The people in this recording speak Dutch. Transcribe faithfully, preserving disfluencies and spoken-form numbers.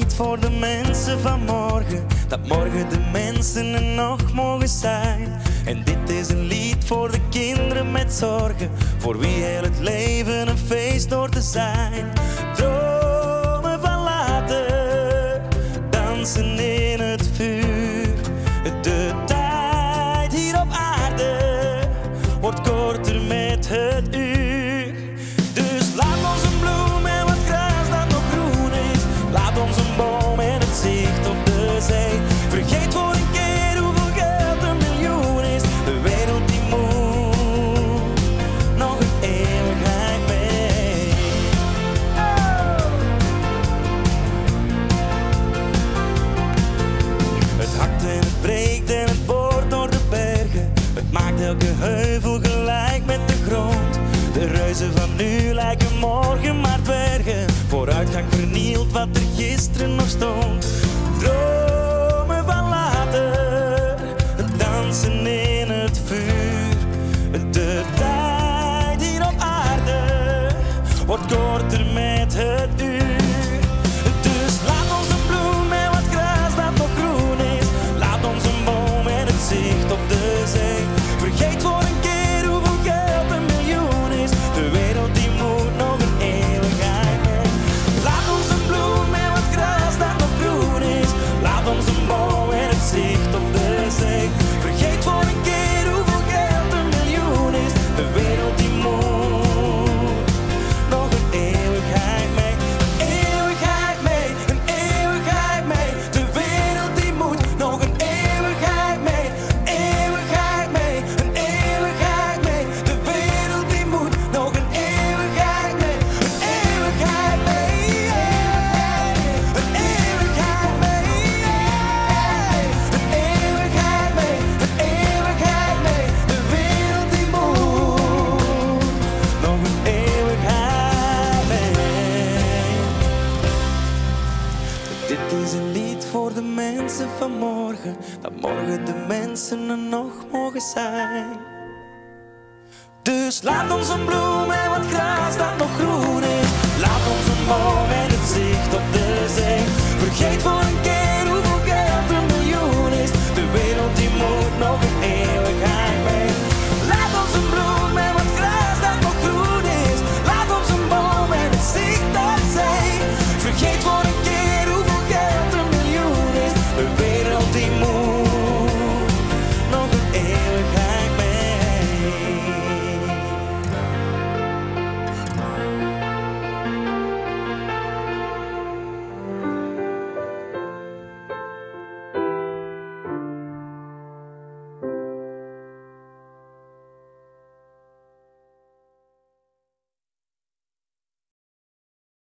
niet voor de mensen van morgen, dat morgen de mensen er nog mogen zijn. En dit is een lied voor de kinderen met zorgen, voor wie heel het leven een feest door te zijn. Dromen van later, dansen in het vuur. De tijd hier op aarde wordt korter met het uur. Vergeet voor een keer hoeveel geld een miljoen is. De wereld die moet nog een eeuwigheid mee. Oh. Het hakt en het breekt en het boort door de bergen. Het maakt elke heuvel gelijk met de grond. De reuzen van nu lijken morgen maar dwergen. Vooruitgang vernield wat er gisteren nog stond. Dromen van later, dansen in het vuur. De tijd hier op aarde wordt korter met het uur. Dus laat ons een bloem en wat gras dat nog groen is. Laat ons een boom en het zicht op de zee. Vergeet voor een keer hoeveel geld een miljoen is. De wereld die moet nog een eeuwigheid mee. Laat ons een bloem en wat gras dat nog groen is. Laat ons een boom en het zicht op de zee. Vergeet voor een keer hoeveel geld een miljoen is. De wereld die moet nog een eeuwigheid mee. Een eeuwigheid mee, een eeuwigheid mee. De wereld die moet nog een eeuwigheid mee. Een eeuwigheid mee, een eeuwigheid mee. De wereld die moet nog een eeuwigheid mee. Een eeuwigheid mee, yeah. Een eeuwigheid mee, yeah. Een eeuwigheid mee, een eeuwigheid mee. De wereld die moet nog een eeuwigheid mee. Dit is een lied voor de mensen van morgen, dat morgen de mensen er nog mogen zijn. Dus laat ons een bloem en wat gras dat nog groen is. Laat ons een boom en het zicht op de zee. Vergeet voor een